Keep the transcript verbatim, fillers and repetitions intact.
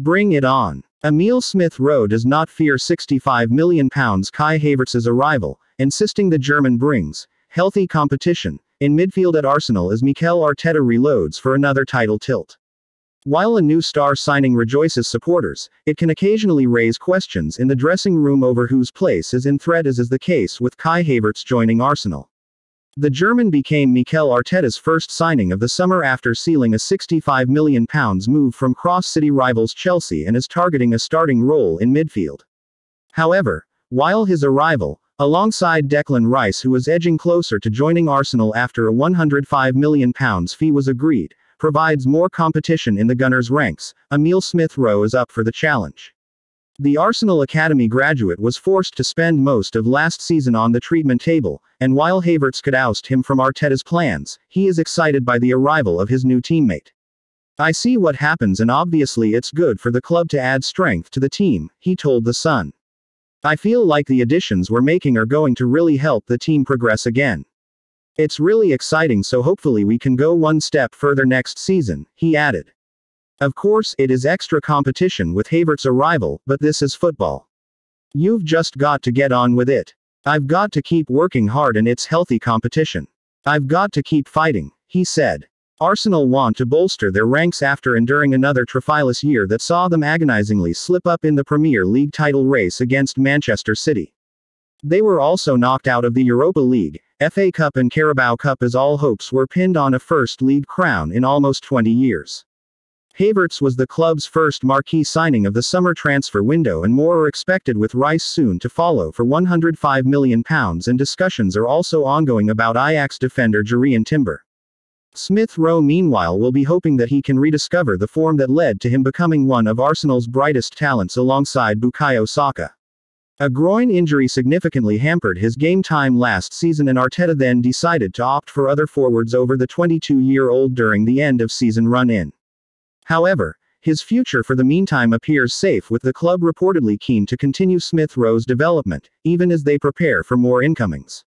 Bring it on. Emile Smith Rowe does not fear sixty-five million pounds Kai Havertz's arrival, insisting the German brings healthy competition in midfield at Arsenal as Mikel Arteta reloads for another title tilt. While a new star signing rejoices supporters, it can occasionally raise questions in the dressing room over whose place is in threat, as is the case with Kai Havertz joining Arsenal. The German became Mikel Arteta's first signing of the summer after sealing a sixty-five million pounds move from cross-city rivals Chelsea and is targeting a starting role in midfield. However, while his arrival, alongside Declan Rice, who was edging closer to joining Arsenal after a one hundred five million pounds fee was agreed, provides more competition in the Gunners' ranks, Emile Smith Rowe is up for the challenge. The Arsenal Academy graduate was forced to spend most of last season on the treatment table, and while Havertz could oust him from Arteta's plans, he is excited by the arrival of his new teammate. "I see what happens, and obviously it's good for the club to add strength to the team," he told The Sun. "I feel like the additions we're making are going to really help the team progress again. It's really exciting, so hopefully we can go one step further next season," he added. Of course, it is extra competition with Havertz's arrival, but this is football. You've just got to get on with it. I've got to keep working hard, and it's healthy competition. I've got to keep fighting," he said. Arsenal want to bolster their ranks after enduring another Trippier year that saw them agonizingly slip up in the Premier League title race against Manchester City. They were also knocked out of the Europa League, F A Cup and Carabao Cup as all hopes were pinned on a first league crown in almost twenty years. Havertz was the club's first marquee signing of the summer transfer window, and more are expected, with Rice soon to follow for one hundred five million pounds, and discussions are also ongoing about Ajax defender Jurian Timber. Smith Rowe meanwhile will be hoping that he can rediscover the form that led to him becoming one of Arsenal's brightest talents alongside Bukayo Saka. A groin injury significantly hampered his game time last season, and Arteta then decided to opt for other forwards over the twenty-two-year-old during the end-of-season run-in. However, his future for the meantime appears safe, with the club reportedly keen to continue Smith Rowe's development, even as they prepare for more incomings.